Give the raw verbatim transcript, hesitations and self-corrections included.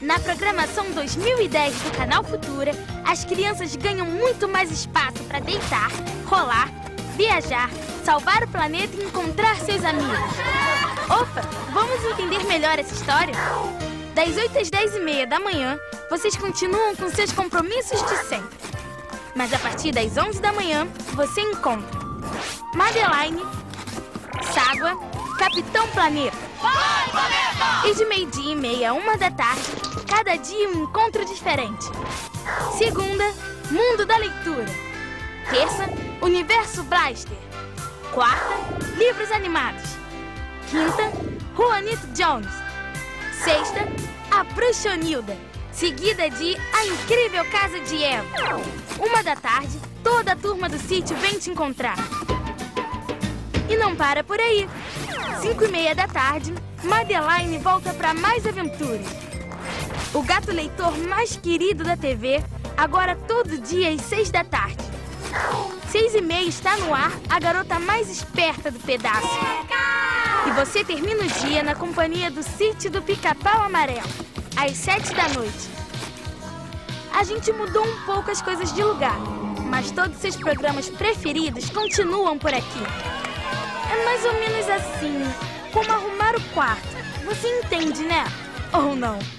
Na programação dois mil e dez do Canal Futura, as crianças ganham muito mais espaço para deitar, rolar, viajar, salvar o planeta e encontrar seus amigos. Opa, vamos entender melhor essa história? Das oito às dez e meia da manhã, vocês continuam com seus compromissos de sempre. Mas a partir das onze da manhã, você encontra Madeline, Ságua, Capitão Planeta. Vai, planeta! E de meio-dia e meia a uma da tarde, cada dia um encontro diferente. Segunda, Mundo da Leitura. Terça, Universo Blaster. Quarta, Livros Animados. Quinta, Juanita Jones. Sexta, A Pruxa Nilda. Seguida de A Incrível Casa de Eva. Uma da tarde, toda a turma do sítio vem te encontrar. E não para por aí. Cinco e meia da tarde, Madeline volta para mais aventuras. O gato leitor mais querido da T V, agora todo dia às seis da tarde. Seis e meia está no ar a garota mais esperta do pedaço. E você termina o dia na companhia do Sítio do Picapau Amarelo. Às sete da noite. A gente mudou um pouco as coisas de lugar, mas todos seus programas preferidos continuam por aqui. É mais ou menos assim, como arrumar o quarto. Você entende, né? Ou não?